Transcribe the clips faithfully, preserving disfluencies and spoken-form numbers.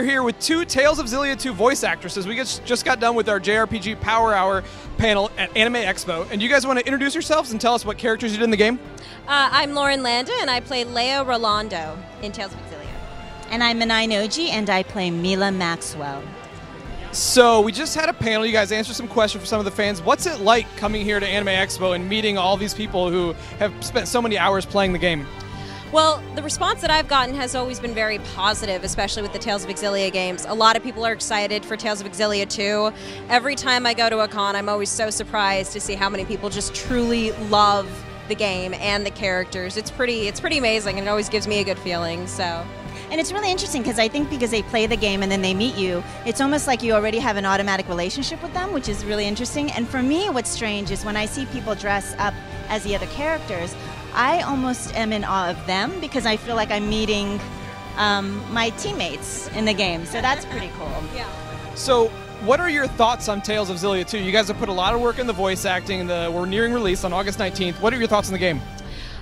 we're here with two Tales of Xillia two voice actresses. We just got done with our J R P G Power Hour panel at Anime Expo, and you guys want to introduce yourselves and tell us what characters you did in the game? Uh, I'm Lauren Landa, and I play Leia Rolando in Tales of Xillia. And I'm Minae Noji, and I play Milla Maxwell. So we just had a panel. You guys answered some questions for some of the fans. What's it like coming here to Anime Expo and meeting all these people who have spent so many hours playing the game? Well, the response that I've gotten has always been very positive, especially with the Tales of Xillia games. A lot of people are excited for Tales of Xillia two. Every time I go to a con, I'm always so surprised to see how many people just truly love the game and the characters. It's pretty, it's pretty amazing, and it always gives me a good feeling. So. And it's really interesting because I think because they play the game and then they meet you, it's almost like you already have an automatic relationship with them, which is really interesting. And for me, what's strange is when I see people dress up as the other characters, I almost am in awe of them because I feel like I'm meeting um, my teammates in the game. So that's pretty cool. Yeah. So what are your thoughts on Tales of Xillia two? You guys have put a lot of work in the voice acting, and the, we're nearing release on August nineteenth. What are your thoughts on the game?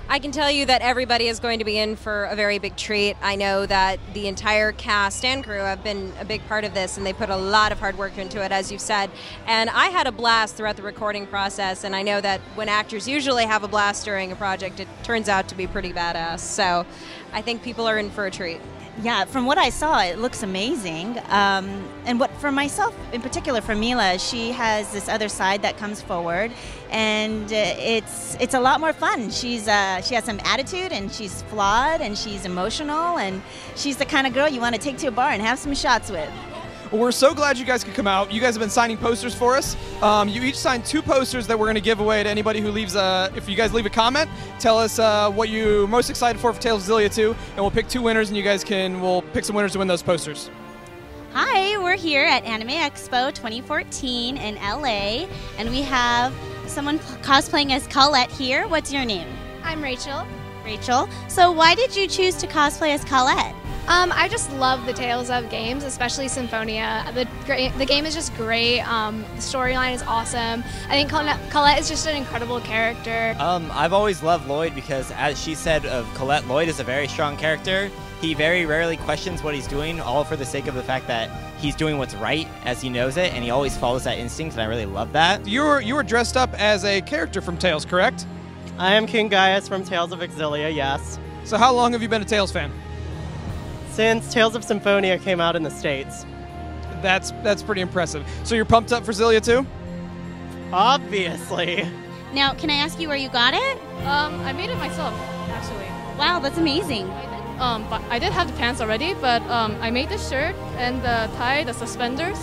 I can tell you that everybody is going to be in for a very big treat. I know that the entire cast and crew have been a big part of this, and they put a lot of hard work into it, as you've said. And I had a blast throughout the recording process, and I know that when actors usually have a blast during a project, it turns out to be pretty badass. So I think people are in for a treat. Yeah, from what I saw, it looks amazing. Um, and what for myself, in particular for Milla, she has this other side that comes forward, and it's it's a lot more fun. She's uh, she has some attitude, and she's flawed, and she's emotional, and she's the kind of girl you want to take to a bar and have some shots with. Well, we're so glad you guys could come out. You guys have been signing posters for us. Um, you each signed two posters that we're going to give away to anybody who leaves a, if you guys leave a comment, tell us uh, what you're most excited for for Tales of Xillia two, and we'll pick two winners, and you guys can, we'll pick some winners to win those posters. Hi, we're here at Anime Expo twenty fourteen in L A, and we have someone cosplaying as Colette here. What's your name? I'm Rachel. Rachel. So why did you choose to cosplay as Colette? Um, I just love the Tales of games, especially Symphonia. The, the game is just great. Um, the storyline is awesome. I think Colette is just an incredible character. Um, I've always loved Lloyd because, as she said of Colette, Lloyd is a very strong character. He very rarely questions what he's doing, all for the sake of the fact that he's doing what's right as he knows it, and he always follows that instinct, and I really love that. You were, you were dressed up as a character from Tales, correct? I am King Gaius from Tales of Xillia, yes. So how long have you been a Tales fan? Since Tales of Symphonia came out in the States. That's that's pretty impressive. So you're pumped up for Xillia two? Obviously. Now, can I ask you where you got it? Um, I made it myself, actually. Wow, that's amazing. I did, um, but I did have the pants already, but um, I made the shirt and the tie, the suspenders.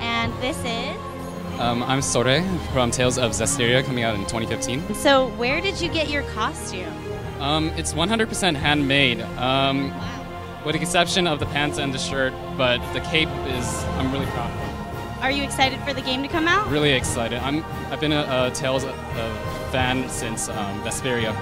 And this is? Um, I'm Sorey from Tales of Zestiria, coming out in twenty fifteen. So where did you get your costume? Um, it's one hundred percent handmade. Um, wow. With the exception of the pants and the shirt, but the cape is, I'm really proud of it. Are you excited for the game to come out? Really excited. I'm, I've been a, a Tales a, a fan since um, Vesperia.